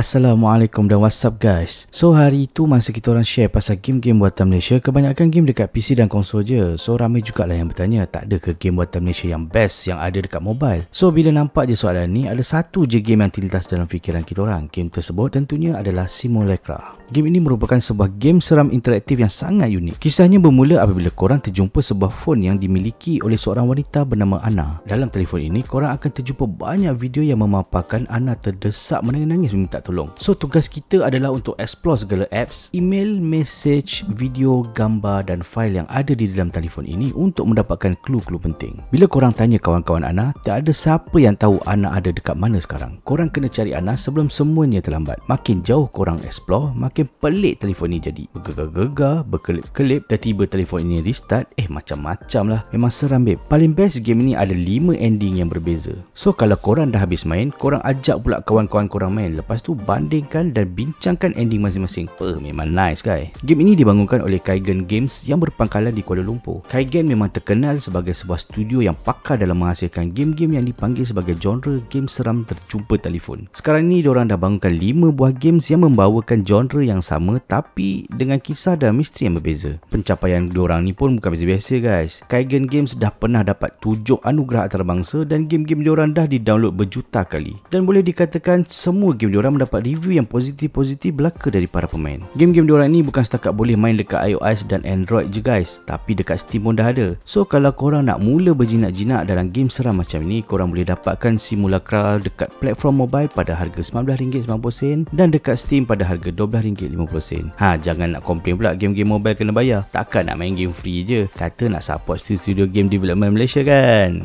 Assalamualaikum dan what's up guys. So hari itu masa kita orang share pasal game-game buatan Malaysia, kebanyakan game dekat PC dan konsol je. So ramai jugalah yang bertanya, tak ada ke game buatan Malaysia yang best yang ada dekat mobile? So bila nampak je soalan ni, ada satu je game yang terlintas dalam fikiran kita orang. Game tersebut tentunya adalah Simulacra. Game ini merupakan sebuah game seram interaktif yang sangat unik. Kisahnya bermula apabila korang terjumpa sebuah phone yang dimiliki oleh seorang wanita bernama Ana. Dalam telefon ini, korang akan terjumpa banyak video yang memaparkan Ana terdesak menangis minta tolong. So tugas kita adalah untuk explore segala apps, email, message, video, gambar dan fail yang ada di dalam telefon ini untuk mendapatkan clue-clue penting. Bila korang tanya kawan-kawan Ana, tak ada siapa yang tahu Ana ada dekat mana sekarang. Korang kena cari Ana sebelum semuanya terlambat. Makin jauh korang explore, makin pelik telefon ini jadi. Bergegar-gegar, berkelip-kelip, tiba-tiba telefon ini restart, macam-macam lah. Memang seram babe. Paling best game ini ada 5 ending yang berbeza. So kalau korang dah habis main, korang ajak pula kawan-kawan korang main. Lepas tu bandingkan dan bincangkan ending masing-masing. Memang nice guys. Game ini dibangunkan oleh Kaigan Games yang berpangkalan di Kuala Lumpur. Kaigan memang terkenal sebagai sebuah studio yang pakar dalam menghasilkan game-game yang dipanggil sebagai genre game seram terjumpa telefon. Sekarang ni diorang dah bangunkan 5 buah games yang membawakan genre yang sama tapi dengan kisah dan misteri yang berbeza. Pencapaian diorang ni pun bukan biasa-biasa guys. Kaigan Games dah pernah dapat 7 anugerah antarabangsa dan game-game diorang dah didownload berjuta kali. Dan boleh dikatakan semua game diorang dapat review yang positif-positif belaka dari para pemain. Game-game diorang ni bukan setakat boleh main dekat iOS dan Android je guys, tapi dekat Steam pun dah ada. So kalau korang nak mula berjinak-jinak dalam game seram macam ni, korang boleh dapatkan Simulacra dekat platform mobile pada harga RM19.90 dan dekat Steam pada harga RM12.50. Jangan nak komplain pula game-game mobile kena bayar. Takkan nak main game free je. Kata nak support studio game development Malaysia kan.